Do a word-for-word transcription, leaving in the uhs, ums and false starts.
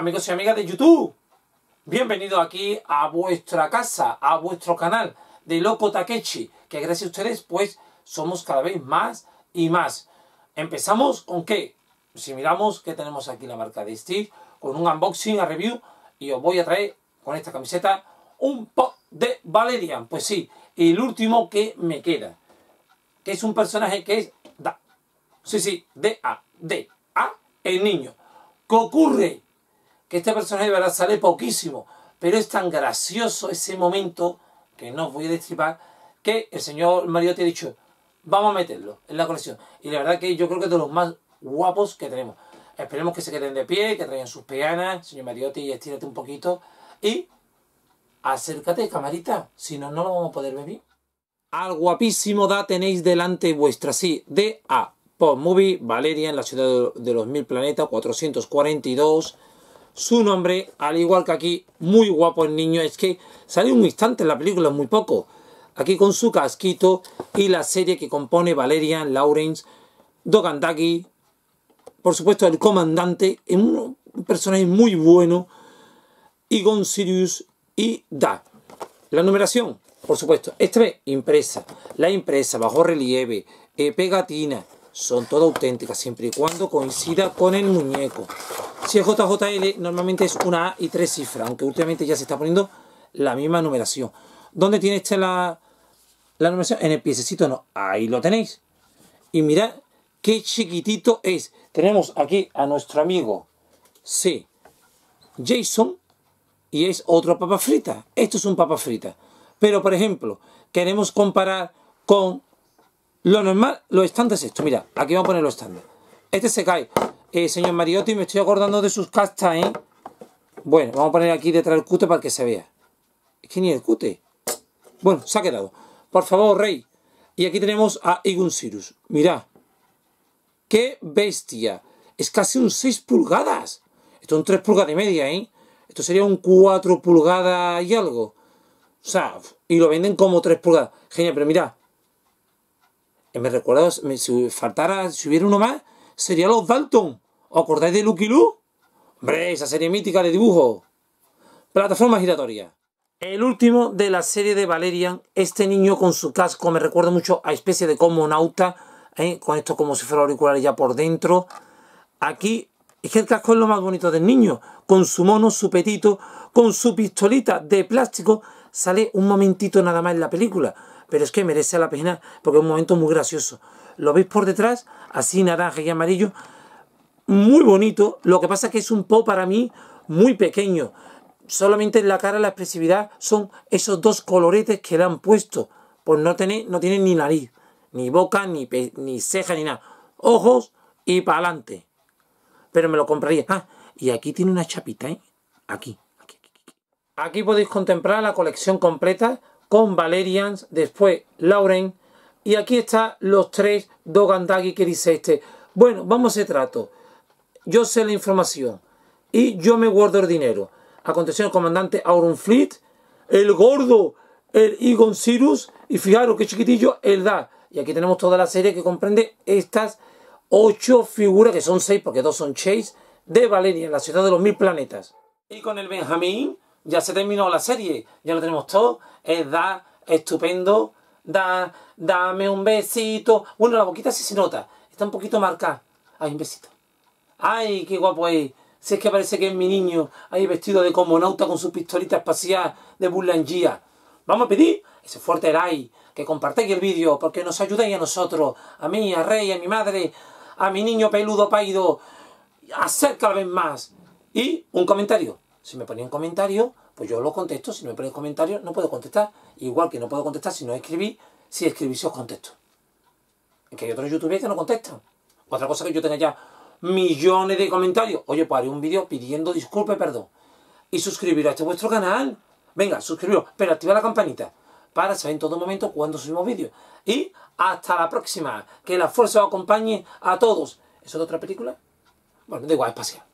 Amigos y amigas de YouTube, bienvenidos aquí a vuestra casa, a vuestro canal de Loco Takechi, que gracias a ustedes pues somos cada vez más y más. Empezamos con qué, si miramos que tenemos aquí la marca de Steve, con un unboxing, a review, y os voy a traer con esta camiseta un pop de Valerian, pues sí, y el último que me queda, que es un personaje que es Da, sí, sí, D A, D A, el niño. ¿Qué ocurre? Que este personaje de verdad sale poquísimo, pero es tan gracioso ese momento, que no os voy a destripar, que el señor Mariotti ha dicho, vamos a meterlo en la colección. Y la verdad que yo creo que es de los más guapos que tenemos. Esperemos que se queden de pie, que traigan sus peanas. Señor Mariotti, estírate un poquito y acércate, camarita, si no, no lo vamos a poder ver bien. Al guapísimo Da tenéis delante vuestra, sí, D A, Movie, Valeria en la ciudad de los mil planetas, cuatrocientos cuarenta y dos... Su nombre, al igual que aquí, muy guapo el niño, es que salió un instante en la película, muy poco. Aquí con su casquito y la serie que compone Valeria, Lawrence, Doghan Daguis, por supuesto el comandante, un personaje muy bueno, Igon Siruss y Da. La numeración, por supuesto, esta vez impresa, la impresa, bajo relieve, eh, pegatina, son todas auténticas, siempre y cuando coincida con el muñeco. Si es J J L, normalmente es una A y tres cifras, aunque últimamente ya se está poniendo la misma numeración. ¿Dónde tiene este la, la numeración? En el piececito no, ahí lo tenéis. Y mirad qué chiquitito es. Tenemos aquí a nuestro amigo, sí, Jason, y es otro papa frita. Esto es un papa frita. Pero, por ejemplo, queremos comparar con lo normal, los estándares. Esto, mira, aquí vamos a poner los estándares. Este se cae. Eh, señor Mariotti, me estoy acordando de sus castas, ¿eh? Bueno, vamos a poner aquí detrás el cute para que se vea. Es que ni el cute. Bueno, se ha quedado. Por favor, rey. Y aquí tenemos a Igon Siruss. Mirad. ¡Qué bestia! Es casi un seis pulgadas. Esto es un tres pulgadas y media, ¿eh? Esto sería un cuatro pulgadas y algo. O sea, y lo venden como tres pulgadas. Genial, pero mirad. Me recuerdo, si faltara, si hubiera uno más, sería los Dalton. ¿Os acordáis de Luke y Luke? Hombre, esa serie mítica de dibujo. Plataforma giratoria. El último de la serie de Valerian. Este niño con su casco me recuerda mucho a especie de cosmonauta, ¿eh? Con esto como si fuera auricular ya por dentro. Aquí, es que el casco es lo más bonito del niño. Con su mono, su petito, con su pistolita de plástico. Sale un momentito nada más en la película. Pero es que merece la pena porque es un momento muy gracioso. Lo veis por detrás, así naranja y amarillo, muy bonito. Lo que pasa es que es un pop para mí muy pequeño. Solamente en la cara la expresividad son esos dos coloretes que le han puesto. Pues no tiene, no tiene ni nariz, ni boca, ni, ni ceja, ni nada. Ojos y para adelante. Pero me lo compraría. Ah, y aquí tiene una chapita, ¿eh? Aquí, aquí, aquí. Aquí podéis contemplar la colección completa con Valerians, después Lauren. Y aquí están los tres Doghan Daguis que dice este. Bueno, vamos a ese trato. Yo sé la información. Y yo me guardo el dinero. Aconteció el comandante Auron Fleet. El gordo, el Igon Siruss. Y fijaros qué chiquitillo el Da. Y aquí tenemos toda la serie que comprende estas ocho figuras. Que son seis porque dos son chase. De Valeria en la ciudad de los mil planetas. Y con el Benjamín ya se terminó la serie. Ya lo tenemos todo. El Da estupendo. Da, dame un besito. Bueno, la boquita sí se nota. Está un poquito marcada. Ay, un besito. Ay, qué guapo es. Si es que parece que es mi niño. Ahí vestido de cosmonauta con su pistolita espacial de Burlangía. Vamos a pedir ese fuerte like. Que compartáis el vídeo. Porque nos ayudáis a nosotros. A mí, a Rey, a mi madre. A mi niño peludo paido. A ser cada vez más. Y un comentario. Si me ponéis un comentario, pues yo lo contesto. Si no me ponéis comentarios, no puedo contestar. Igual que no puedo contestar si no escribí. Si escribí, si os contesto. Es que hay otros youtubers que no contestan. Otra cosa que yo tenga ya millones de comentarios. Oye, pues haré un vídeo pidiendo disculpas y perdón. Y suscribiros a este vuestro canal. Venga, suscribiros, pero activa la campanita. Para saber en todo momento cuando subimos vídeos. Y hasta la próxima. Que la fuerza os acompañe a todos. ¿Eso es de otra película? Bueno, da igual, espacial.